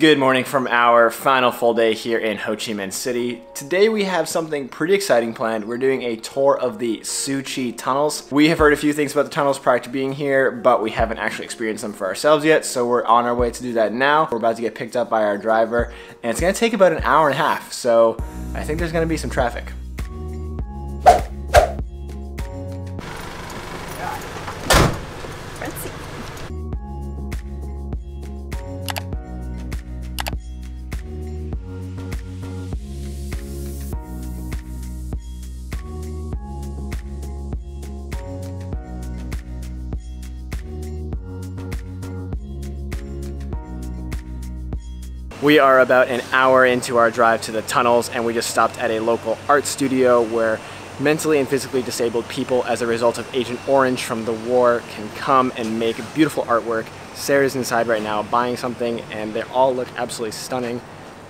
Good morning from our final full day here in Ho Chi Minh City. Today we have something pretty exciting planned. We're doing a tour of the Cu Chi Tunnels. We have heard a few things about the tunnels prior to being here, but we haven't actually experienced them for ourselves yet, so we're on our way to do that now. We're about to get picked up by our driver, and it's gonna take about an hour and a half, so I think there's gonna be some traffic. We are about an hour into our drive to the tunnels, and we just stopped at a local art studio where mentally and physically disabled people as a result of Agent Orange from the war can come and make beautiful artwork. Sarah's inside right now buying something, and they all look absolutely stunning.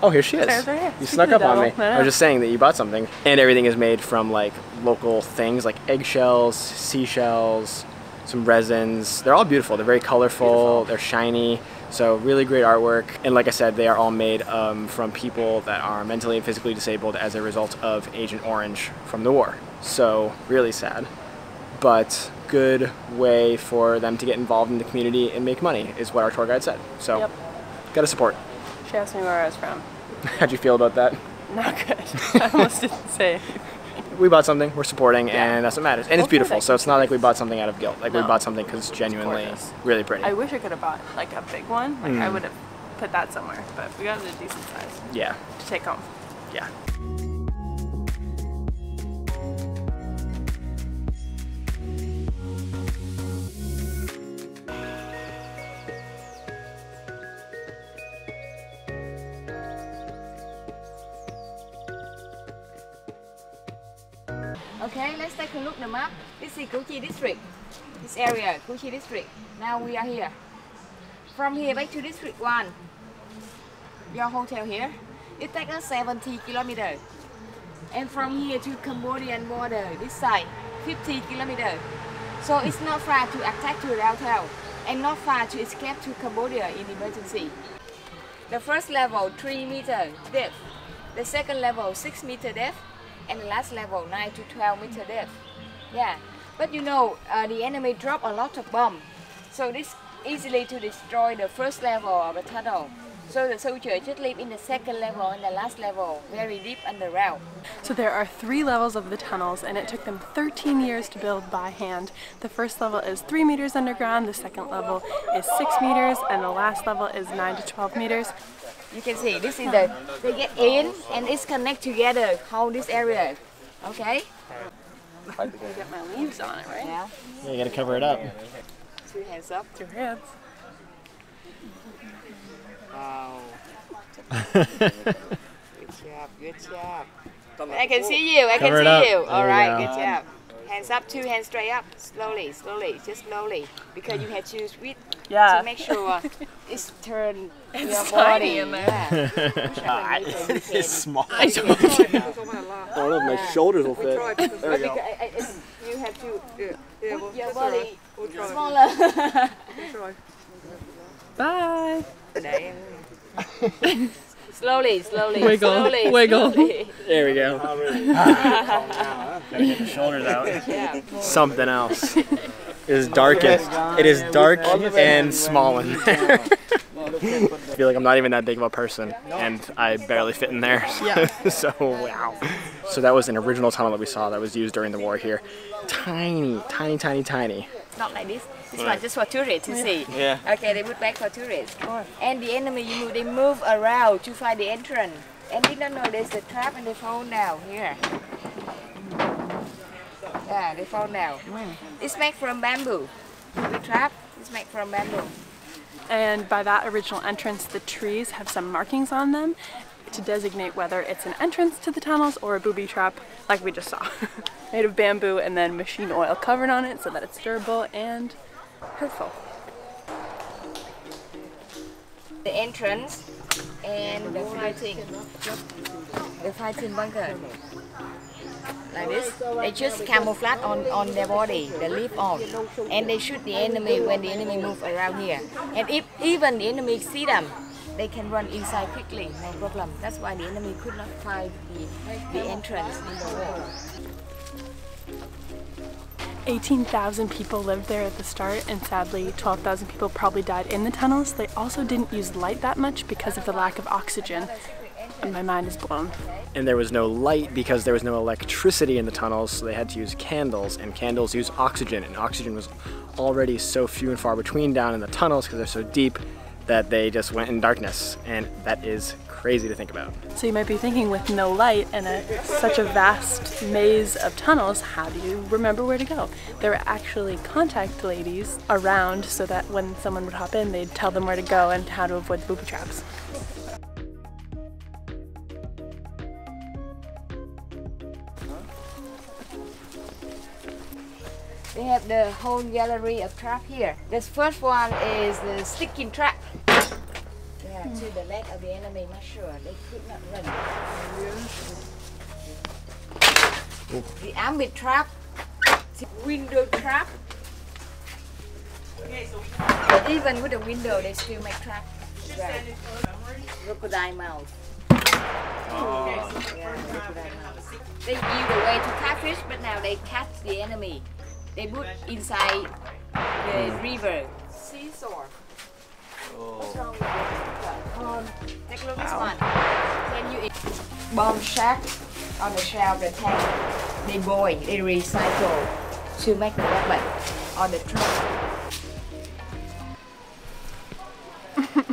Oh, here she is. You snuck up on me. I was just saying that you bought something. And everything is made from like local things like eggshells, seashells, some resins. They're all beautiful. They're very colorful. They're shiny. So really great artwork. And like I said, they are all made from people that are mentally and physically disabled as a result of Agent Orange from the war. So really sad, but good way for them to get involved in the community and make money is what our tour guide said. So gotta support. She asked me where I was from. How'd you feel about that? Not good. I almost didn't say. We bought something, we're supporting, and that's what matters. And it's beautiful, so it's not like we bought something out of guilt. Like, we bought something because it's genuinely really pretty. I wish I could have bought, like, a big one. Like, I would have put that somewhere, but we got a decent size. Yeah. To take home. Yeah. Okay, let's take a look at the map. This is Cu Chi district. This area, Cu Chi district. Now we are here. From here back to district 1. Your hotel here. It takes us 70 kilometers. And from here to Cambodian border, this side, 50 kilometers. So it's not far to attack to downtown and not far to escape to Cambodia in emergency. The first level, 3 meter depth. The second level, 6 meter depth. And the last level, 9 to 12 meter depth. Yeah, but you know, the enemy dropped a lot of bombs. So this easily to destroy the first level of the tunnel. So the soldier just live in the second level and the last level, very deep underground. So there are 3 levels of the tunnels, and it took them 13 years to build by hand. The first level is 3 meters underground, the second level is 6 meters, and the last level is 9 to 12 meters. You can see this is the, they get in and it's connect together, how this area, okay? You got my leaves on it, right? Yeah. Yeah, you gotta cover it up. 2 hands up. 2 hands. Wow. Good job, good job. I can see you, I can see you. All right, good job. Hands up, 2 hands straight up, slowly, slowly, just slowly, because you have to switch to make sure it's turned your body in there. It's small. I don't know, my shoulders will fit. There you go. You have to put your body smaller. Bye. Slowly, slowly, wiggle, slowly, wiggle. Slowly. There we go. Gotta get the shoulders out. Something else. It is darkest. It is dark and small in there. I feel like I'm not even that big of a person, and I barely fit in there. So, wow. So that was an original tunnel that we saw that was used during the war here. Tiny, tiny, tiny, tiny. Not like this. This one just for tourists to see. Yeah. Okay, they put back for tourists. And the enemy, they move around to find the entrance. And they don't know there's a trap and they fall down here. Yeah, they fall down. It's made from bamboo. The trap is made from bamboo. And by that original entrance, the trees have some markings on them to designate whether it's an entrance to the tunnels or a booby trap, like we just saw. Made of bamboo and then machine oil covered on it so that it's durable and hurtful. The entrance and the fighting bunker. Like this, they just camouflage on their body, they live on, and they shoot the enemy when the enemy move around here. And if even the enemy see them, they can run inside quickly, no problem. That's why the enemy could not find the entrance in the wall. 18,000 people lived there at the start, and sadly 12,000 people probably died in the tunnels. They also didn't use light that much because of the lack of oxygen. And my mind is blown. And there was no light because there was no electricity in the tunnels, so they had to use candles, and candles use oxygen, and oxygen was already so few and far between down in the tunnels because they're so deep that they just went in darkness, and that is crazy to think about. So you might be thinking, with no light and such a vast maze of tunnels, how do you remember where to go? There were actually contact ladies around so that when someone would hop in, they'd tell them where to go and how to avoid the booby traps. They have the whole gallery of trap here. This first one is the sticking trap. Yeah, to the leg of the enemy, not sure. They could not run. Oh. The army trap, the window trap. Okay, so but even with the window, they still make trap. Right. Crocodile mouth. Oh. Okay, so yeah, crocodile mouth. They give away to catfish, but now they catch the enemy. They put inside the river. Seesaw. Oh. What's wrong with that? Take a look at this one. Can you eat? Bomb shack on the shell of the tank. They boil, they recycle to make the weapon on the truck.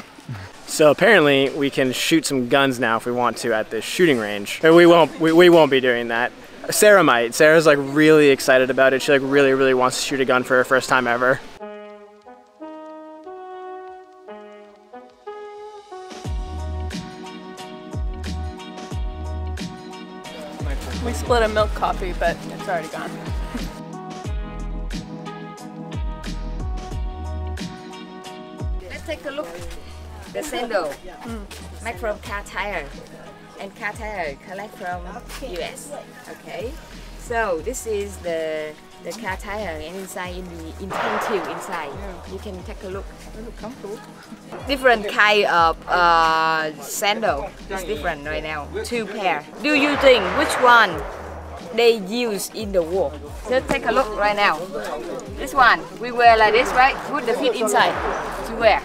So apparently we can shoot some guns now if we want to at this shooting range. But we won't be doing that. Sarah might. Sarah's like really excited about it. She like really wants to shoot a gun for her first time ever. We split a milk coffee, but it's already gone. Let's take a look. The sando, made from car tire. And car tire collect from US. Okay, so this is the car tire, and inside in the intent tube inside. You can take a look. Different kind of sandal is different right now. Two pair. Do you think which one they use in the war? Let's take a look right now. This one we wear like this, right? Put the feet inside to wear.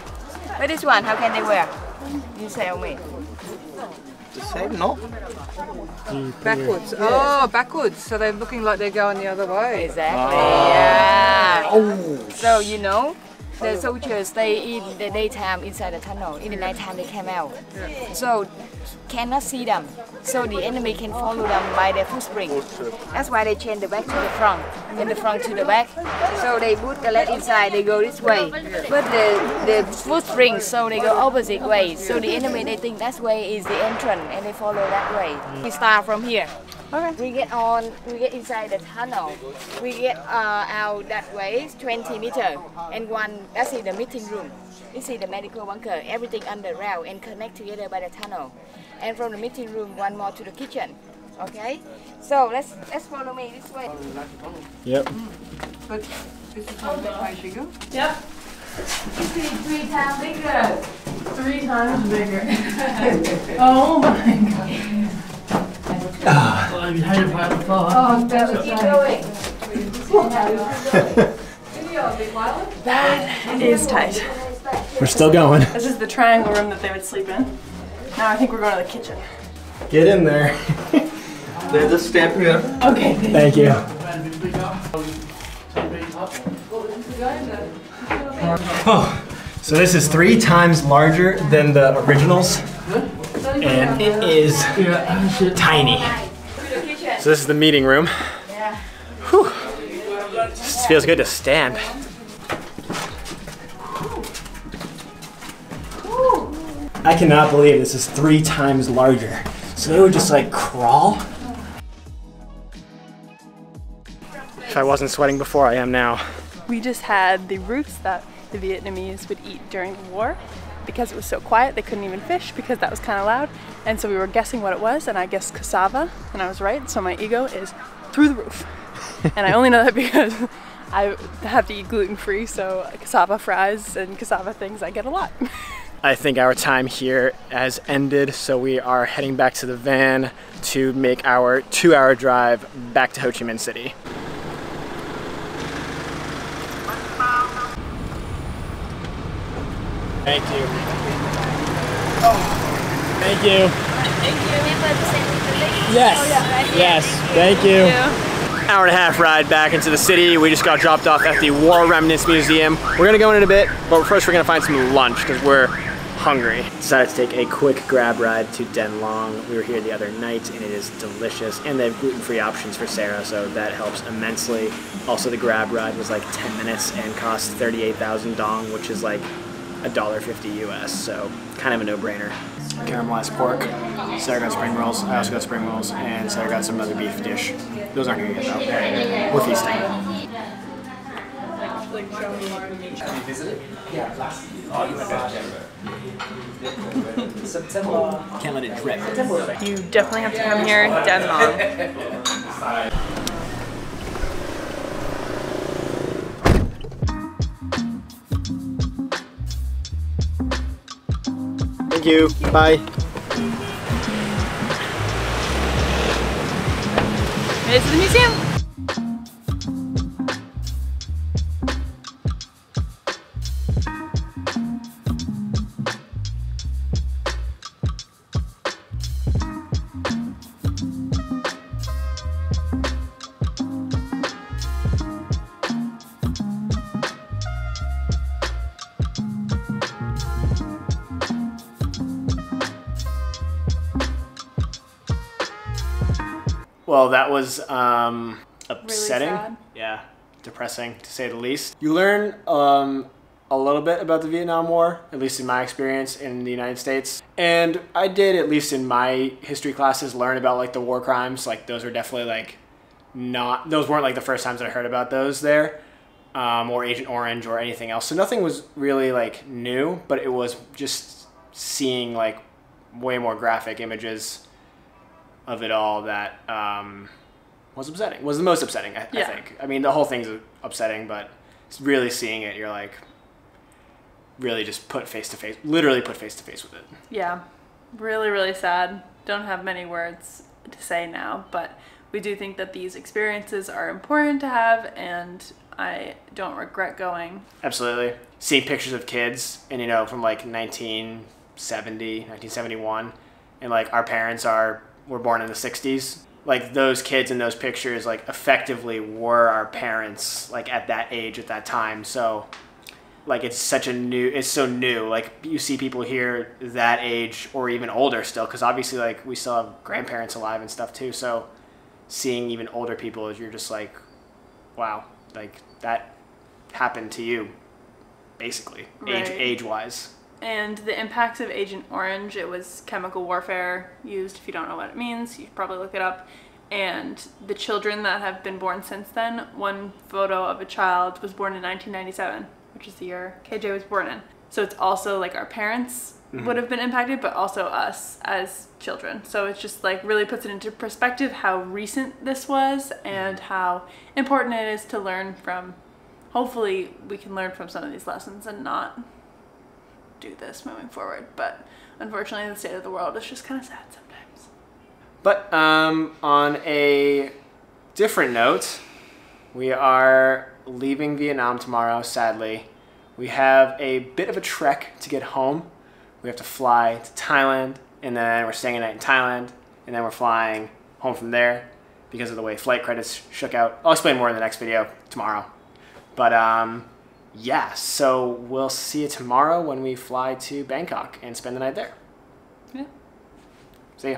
But this one, how can they wear? You tell me. The same, no? Backwards. Oh, backwards. So they're looking like they're going the other way. Exactly. Oh. Yeah. Oh. So you know, the soldiers stay in the daytime inside the tunnel. In the nighttime, they came out. Yeah. So cannot see them. So the enemy can follow them by their footspring. That's why they change the back to the front and the front to the back. So they put the leg inside, they go this way. But the footspring, so they go opposite way. So the enemy, they think that way is the entrance, and they follow that way. We start from here. Okay. We get inside the tunnel. We get out that way, 20 meters. And one, that's in the meeting room. This is the medical bunker, everything underground and connect together by the tunnel. And from the meeting room, one more to the kitchen. Okay? So let's follow me this way. Yep. But this is one way bigger? Yep. This is 3 times bigger. 3 times bigger. Oh my god. Well, I'm tired of the fall. Oh, that was keep going. That is tight. We're still going. This is the triangle room that they would sleep in. Now I think we're going to the kitchen. Get in there. There's a step here. Okay. Thank you. Oh, so this is 3 times larger than the originals. And it is tiny. So this is the meeting room. Whew. This feels good to stand. I cannot believe this is 3 times larger. So they would just like crawl. If I wasn't sweating before, I am now. We just had the roots that the Vietnamese would eat during the war. Because it was so quiet, they couldn't even fish because that was kind of loud. And so we were guessing what it was, and I guessed cassava, and I was right, so my ego is through the roof. And I only know that because I have to eat gluten-free, so cassava fries and cassava things I get a lot. I think our time here has ended, so we are heading back to the van to make our 2-hour drive back to Ho Chi Minh City. Thank you. Oh. Thank you. Thank you. Yes. Oh, yeah, right. Yes. Thank you. Thank you. Hour and a half ride back into the city. We just got dropped off at the War Remnants Museum. We're gonna go in a bit, but first we're gonna find some lunch because we're hungry. Decided to take a quick grab ride to Den Long. We were here the other night and it is delicious, and they have gluten-free options for Sarah, so that helps immensely. Also, the grab ride was like 10 minutes and cost 38,000 dong, which is like $1.50 US, so kind of a no-brainer. Caramelized pork, Sarah got spring rolls, I also got spring rolls, and Sarah got some other beef dish. Those aren't here yet though. We're feasting. Did you visit it? Yeah, last year. Oh, you went back to Denver. September. Can't let it drip. You definitely have to come here, Den Long. Thank you. Bye. Here's the museum. Well, that was upsetting. Really sad. Yeah, depressing to say the least. You learn a little bit about the Vietnam War, at least in my experience in the United States. And I did, at least in my history classes, learn about like the war crimes. Like those were definitely like not, those weren't like the first times that I heard about those there, or Agent Orange or anything else. So nothing was really like new, but it was just seeing like way more graphic images of it all that was upsetting. Was the most upsetting, I think. I mean, the whole thing's upsetting, but really seeing it, you're like, really just put face to face, literally put face to face with it. Yeah, really, really sad. Don't have many words to say now, but we do think that these experiences are important to have, and I don't regret going. Absolutely. Seeing pictures of kids, and you know, from like 1970, 1971, and like our parents were born in the 60s. Like those kids in those pictures like effectively were our parents like at that age, at that time. So like it's such a new, it's so new. Like you see people here that age or even older still, because obviously like we still have grandparents alive and stuff too. So seeing even older people, you're just like, wow, like that happened to you basically, right. age-wise. And the impacts of Agent Orange, it was chemical warfare used. If you don't know what it means, you should probably look it up. And the children that have been born since then, one photo of a child was born in 1997, which is the year KJ was born in. So it's also like our parents would have been impacted, but also us as children. So it's just like really puts it into perspective how recent this was and how important it is to learn from. Hopefully we can learn from some of these lessons and not do this moving forward, but unfortunately the state of the world is just kind of sad sometimes. But on a different note, we are leaving Vietnam tomorrow, sadly. We have a bit of a trek to get home. We have to fly to Thailand, and then we're staying a night in Thailand, and then we're flying home from there because of the way flight credits shook out. I'll explain more in the next video tomorrow. But yeah, so we'll see you tomorrow when we fly to Bangkok and spend the night there. Yeah. See ya.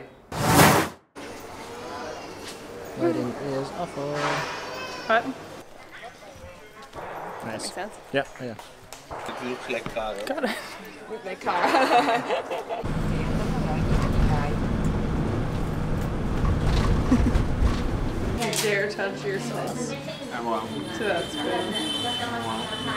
Lighting is awful. What? Nice. Makes sense? Yeah, yeah. It looks like car. Got it. Looks like car. You dare touch your sauce. I won't. So that's good.